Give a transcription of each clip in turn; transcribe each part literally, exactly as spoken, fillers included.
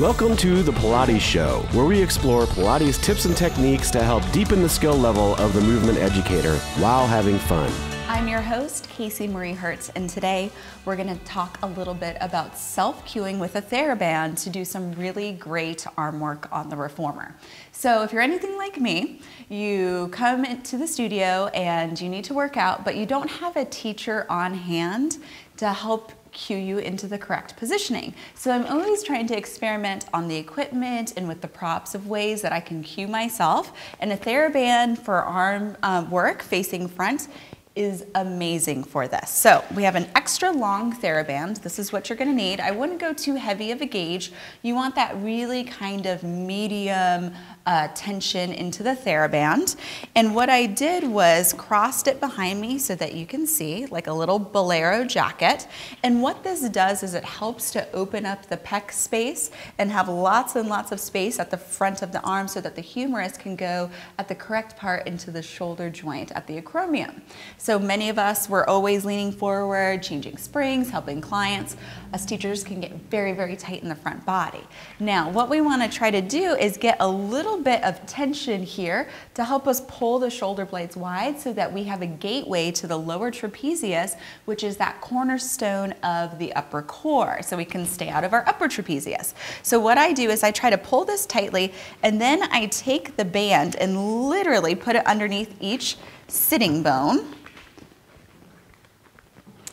Welcome to the Pilates Show, where we explore Pilates tips and techniques to help deepen the skill level of the movement educator while having fun. I'm your host, Casey Marie Hertz, and today we're going to talk a little bit about self-cueing with a TheraBand to do some really great arm work on the reformer. So if you're anything like me, you come into the studio and you need to work out, but you don't have a teacher on hand to help cue you into the correct positioning. So I'm always trying to experiment on the equipment and with the props of ways that I can cue myself, and a TheraBand for arm uh, work facing front is amazing for this. So we have an extra long TheraBand. This is what you're gonna need. I wouldn't go too heavy of a gauge. You want that really kind of medium uh, tension into the TheraBand. And what I did was crossed it behind me so that you can see, like a little bolero jacket. And what this does is it helps to open up the pec space and have lots and lots of space at the front of the arm so that the humerus can go at the correct part into the shoulder joint at the acromion. So many of us were always leaning forward, changing springs, helping clients. Us teachers can get very, very tight in the front body. Now, what we want to try to do is get a little bit of tension here to help us pull the shoulder blades wide so that we have a gateway to the lower trapezius, which is that cornerstone of the upper core, so we can stay out of our upper trapezius. So what I do is I try to pull this tightly, and then I take the band and literally put it underneath each sitting bone,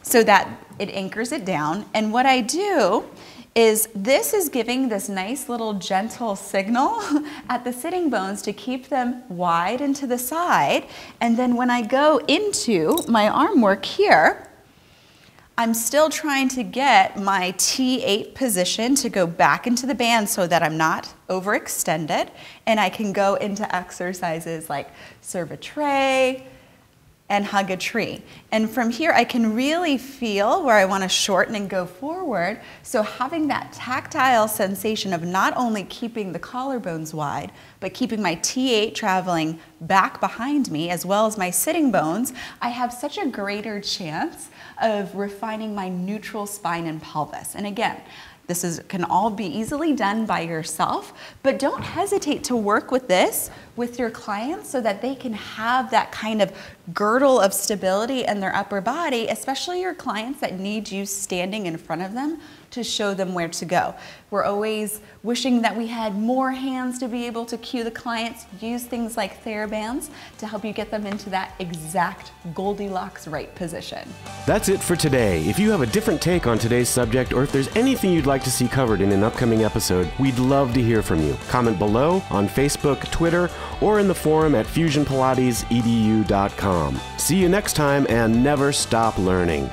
so that it anchors it down. And what I do is this is giving this nice little gentle signal at the sitting bones to keep them wide and to the side. And then when I go into my arm work here, I'm still trying to get my T eight position to go back into the band so that I'm not overextended, and I can go into exercises like serve a tray, and hug a tree. And from here, I can really feel where I want to shorten and go forward. So having that tactile sensation of not only keeping the collarbones wide, but keeping my T eight traveling back behind me, as well as my sitting bones, I have such a greater chance of refining my neutral spine and pelvis. And again, this is, can all be easily done by yourself, but don't hesitate to work with this with your clients so that they can have that kind of girdle of stability in their upper body, especially your clients that need you standing in front of them to show them where to go. We're always wishing that we had more hands to be able to cue the clients. Use things like TheraBands to help you get them into that exact Goldilocks right position. That's it for today. If you have a different take on today's subject, or if there's anything you'd like to see covered in an upcoming episode, we'd love to hear from you. Comment below on Facebook, Twitter, or in the forum at Fusion Pilates E D U dot com. See you next time, and never stop learning.